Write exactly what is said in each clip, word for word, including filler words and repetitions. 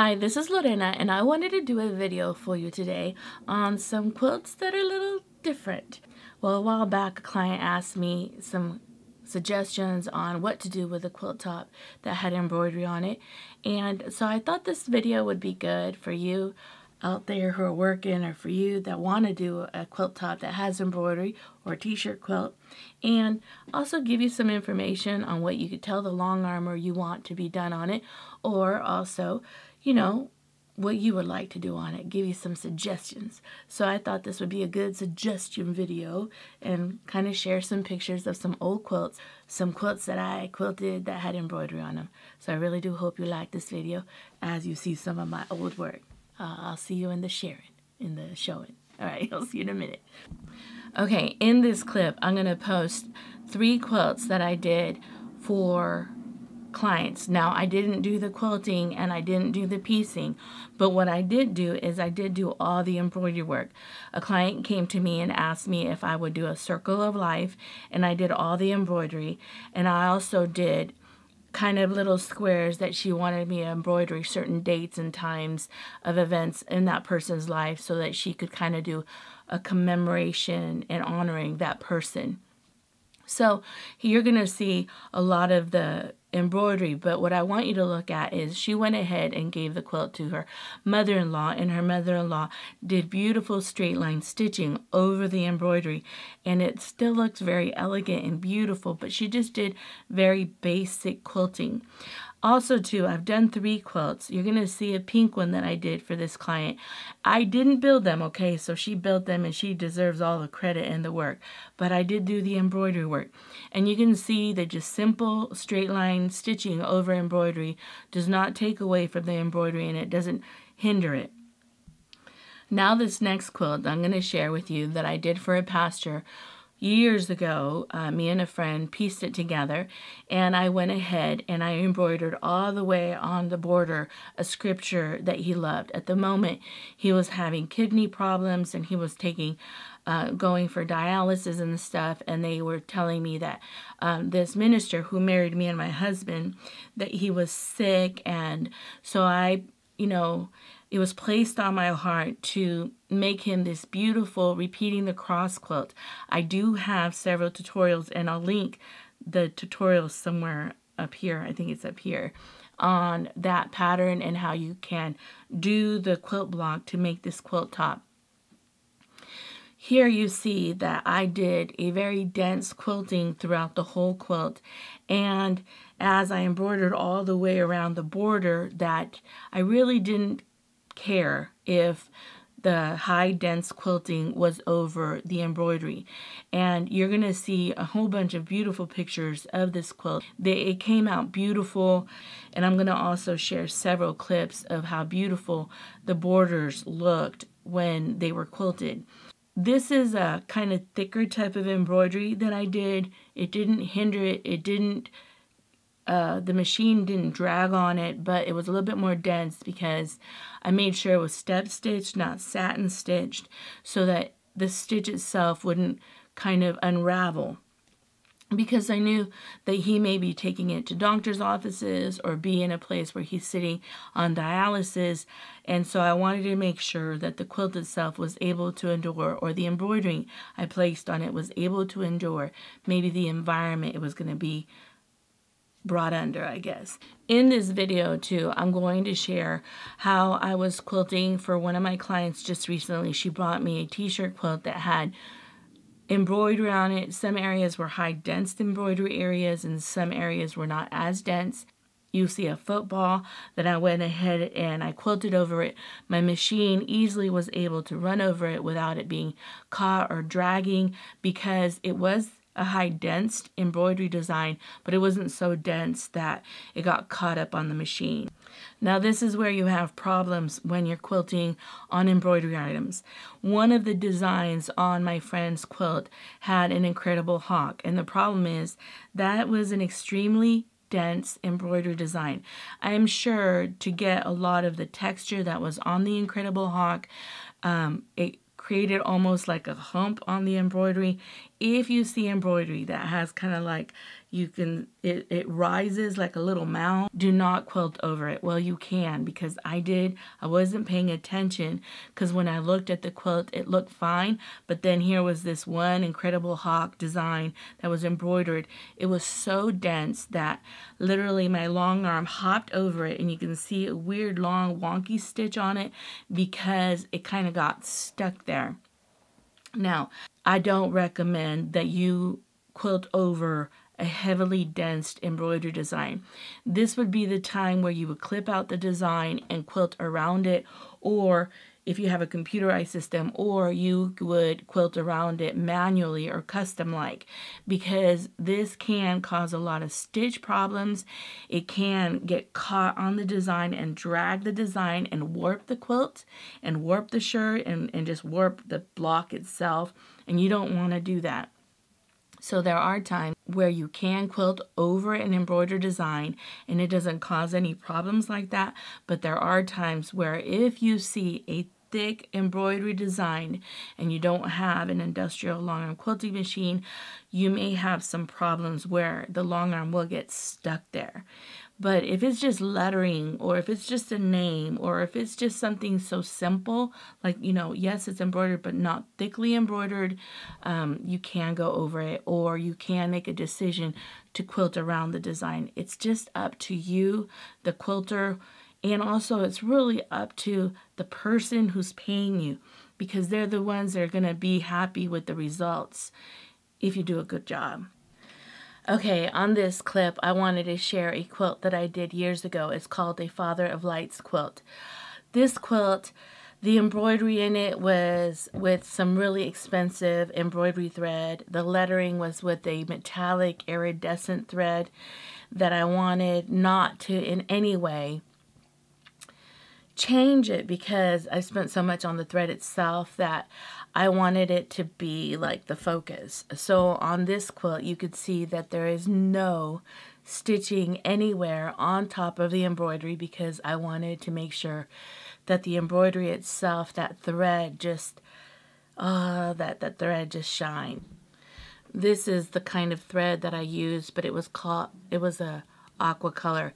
Hi, this is Lorena and I wanted to do a video for you today on some quilts that are a little different. Well, a while back a client asked me some suggestions on what to do with a quilt top that had embroidery on it, and so I thought this video would be good for you out there who are working, or for you that want to do a quilt top that has embroidery or a t-shirt quilt, and also give you some information on what you could tell the long armer you want to be done on it, or also, you know, what you would like to do on it, give you some suggestions. So I thought this would be a good suggestion video and kind of share some pictures of some old quilts, some quilts that I quilted that had embroidery on them. So I really do hope you like this video as you see some of my old work. Uh, I'll see you in the sharing, in the showing. All right, I'll see you in a minute. Okay, in this clip, I'm gonna post three quilts that I did for clients. Now, I didn't do the quilting and I didn't do the piecing, but what I did do is I did do all the embroidery work. A client came to me and asked me if I would do a circle of life, and I did all the embroidery, and I also did kind of little squares that she wanted me to embroider certain dates and times of events in that person's life so that she could kind of do a commemoration and honoring that person. So you're going to see a lot of the embroidery, but what I want you to look at is she went ahead and gave the quilt to her mother-in-law, and her mother-in-law did beautiful straight line stitching over the embroidery, and it still looks very elegant and beautiful, but she just did very basic quilting. Also too, I've done three quilts. You're going to see a pink one that I did for this client. I didn't build them, okay? So she built them and she deserves all the credit and the work. But I did do the embroidery work. And you can see that just simple straight line stitching over embroidery does not take away from the embroidery and it doesn't hinder it. Now this next quilt I'm going to share with you that I did for a pastor. Years ago, uh, me and a friend pieced it together, and I went ahead and I embroidered all the way on the border a scripture that he loved. At the moment, he was having kidney problems and he was taking, uh, going for dialysis and stuff, and they were telling me that um, this minister who married me and my husband, that he was sick, and so I, you know, it was placed on my heart to make him this beautiful repeating the cross quilt. I do have several tutorials, and I'll link the tutorials somewhere up here. I think it's up here on that pattern and how you can do the quilt block to make this quilt top. Here you see that I did a very dense quilting throughout the whole quilt, and as I embroidered all the way around the border, that I really didn't care if the high dense quilting was over the embroidery. And you're going to see a whole bunch of beautiful pictures of this quilt. They, it came out beautiful, and I'm going to also share several clips of how beautiful the borders looked when they were quilted. This is a kind of thicker type of embroidery that I did. It didn't hinder it. It didn't Uh, the machine didn't drag on it, but it was a little bit more dense because I made sure it was step stitched, not satin stitched, so that the stitch itself wouldn't kind of unravel, because I knew that he may be taking it to doctor's offices or be in a place where he's sitting on dialysis, and so I wanted to make sure that the quilt itself was able to endure, or the embroidery I placed on it was able to endure maybe the environment it was going to be brought under, I guess. In this video too, I'm going to share how I was quilting for one of my clients just recently. She brought me a t-shirt quilt that had embroidery on it. Some areas were high dense embroidery areas and some areas were not as dense. You see a football that I went ahead and I quilted over it. My machine easily was able to run over it without it being caught or dragging, because it was a high dense embroidery design, but it wasn't so dense that it got caught up on the machine. Now this is where you have problems when you're quilting on embroidery items. One of the designs on my friend's quilt had an incredible hawk, and the problem is that was an extremely dense embroidery design. I am sure to get a lot of the texture that was on the incredible hawk, um, it created almost like a hump on the embroidery. If you see embroidery that has kind of like, You can, it, it rises like a little mound. Do not quilt over it. Well, you can, because I did. I wasn't paying attention, because when I looked at the quilt, it looked fine. But then here was this one incredible hawk design that was embroidered. It was so dense that literally my long arm hopped over it, and you can see a weird, long, wonky stitch on it because it kind of got stuck there. Now, I don't recommend that you quilt over a heavily dense embroidery design. This would be the time where you would clip out the design and quilt around it, or if you have a computerized system, or you would quilt around it manually or custom-like, because this can cause a lot of stitch problems. It can get caught on the design and drag the design and warp the quilt and warp the shirt and, and just warp the block itself, and you don't want to do that. So there are times where you can quilt over an embroidered design and it doesn't cause any problems like that. But there are times where if you see a thick embroidery design and you don't have an industrial long arm quilting machine, you may have some problems where the long arm will get stuck there. But if it's just lettering, or if it's just a name, or if it's just something so simple, like, you know, yes, it's embroidered, but not thickly embroidered, um, you can go over it, or you can make a decision to quilt around the design. It's just up to you, the quilter, and also it's really up to the person who's paying you, because they're the ones that are going to be happy with the results if you do a good job. Okay, on this clip, I wanted to share a quilt that I did years ago. It's called a Father of Lights quilt. This quilt, the embroidery in it was with some really expensive embroidery thread. The lettering was with a metallic iridescent thread that I wanted not to in any way change it, because I spent so much on the thread itself that I wanted it to be like the focus. So on this quilt, you could see that there is no stitching anywhere on top of the embroidery, because I wanted to make sure that the embroidery itself, that thread just, uh, that, that thread just shine. This is the kind of thread that I used, but it was called, it was a aqua color.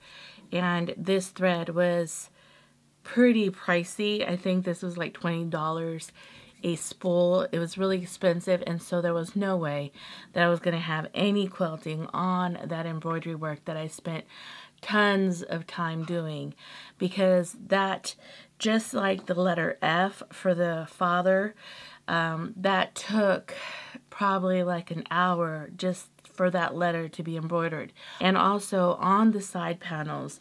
And this thread was pretty pricey. I think this was like twenty dollars a spool. It was really expensive, and so there was no way that I was going to have any quilting on that embroidery work that I spent tons of time doing, because that, just like the letter F for the father, um, that took probably like an hour just for that letter to be embroidered. And also on the side panels,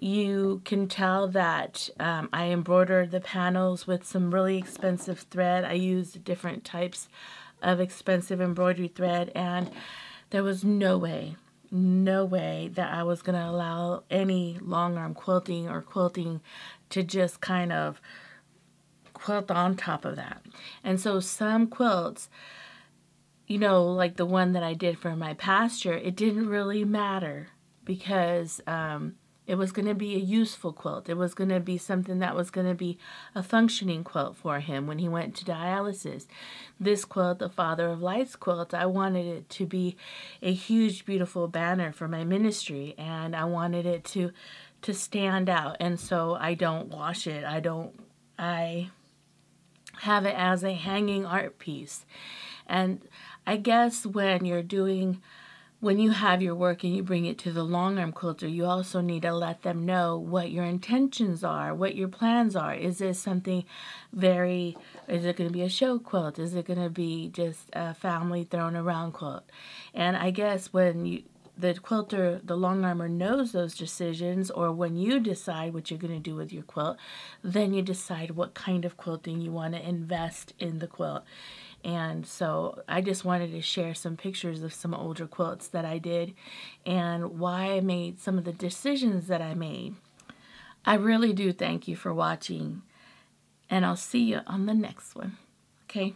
you can tell that um, I embroidered the panels with some really expensive thread. I used different types of expensive embroidery thread, and there was no way, no way that I was going to allow any long arm quilting or quilting to just kind of quilt on top of that. And so some quilts, you know, like the one that I did for my pasture, it didn't really matter, because um, it was going to be a useful quilt. It was going to be something that was going to be a functioning quilt for him when he went to dialysis. This quilt, the Father of Lights quilt, I wanted it to be a huge, beautiful banner for my ministry, and I wanted it to to stand out. And so I don't wash it. I don't, I have it as a hanging art piece. And I guess when you're doing When you have your work and you bring it to the long arm quilter, you also need to let them know what your intentions are, what your plans are. Is this something very, is it going to be a show quilt? Is it going to be just a family thrown around quilt? And I guess when you, the quilter, the long armer knows those decisions, or when you decide what you're going to do with your quilt, then you decide what kind of quilting you want to invest in the quilt. And so I just wanted to share some pictures of some older quilts that I did and why I made some of the decisions that I made. I really do thank you for watching, and I'll see you on the next one. Okay?